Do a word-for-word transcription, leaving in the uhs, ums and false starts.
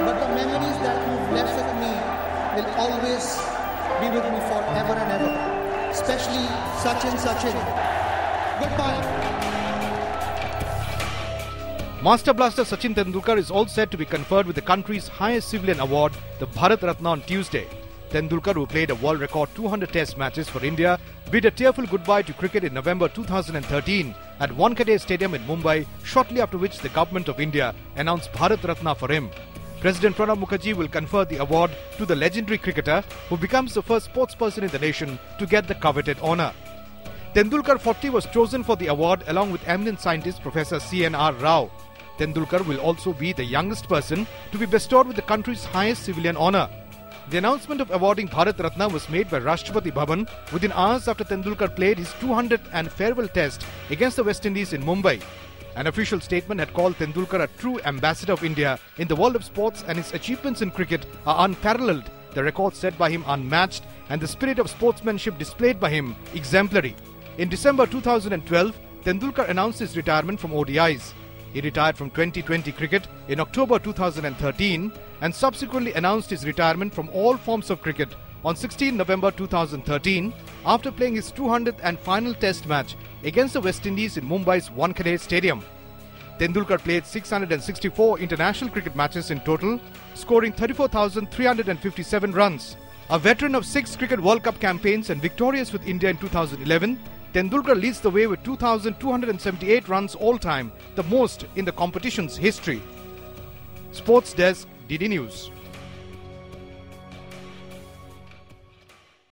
but the memories that you've left with me will always be with me forever and ever. Especially Sachin, Sachin. Goodbye. Master blaster Sachin Tendulkar is all set to be conferred with the country's highest civilian award, the Bharat Ratna, on Tuesday. Tendulkar, who played a world record two hundred test matches for India, bid a tearful goodbye to cricket in November two thousand thirteen at Wankhede Stadium in Mumbai, shortly after which the government of India announced Bharat Ratna for him. President Pranab Mukherjee will confer the award to the legendary cricketer, who becomes the first sportsperson in the nation to get the coveted honour. Tendulkar forty was chosen for the award along with eminent scientist Professor C N R Rao. Tendulkar will also be the youngest person to be bestowed with the country's highest civilian honour. The announcement of awarding Bharat Ratna was made by Rashtrapati Bhavan within hours after Tendulkar played his two hundredth and farewell test against the West Indies in Mumbai. An official statement had called Tendulkar a true ambassador of India in the world of sports, and his achievements in cricket are unparalleled, the records set by him unmatched, and the spirit of sportsmanship displayed by him exemplary. In December two thousand twelve, Tendulkar announced his retirement from O D Is. He retired from twenty twenty cricket in October two thousand thirteen and subsequently announced his retirement from all forms of cricket on sixteenth November two thousand thirteen after playing his two hundredth and final test match against the West Indies in Mumbai's Wankhede Stadium. Tendulkar played six hundred sixty-four international cricket matches in total, scoring thirty-four thousand three hundred fifty-seven runs. A veteran of six Cricket World Cup campaigns and victorious with India in two thousand eleven, Tendulkar leads the way with two thousand two hundred seventy-eight runs all-time, the most in the competition's history. Sports Desk, D D News.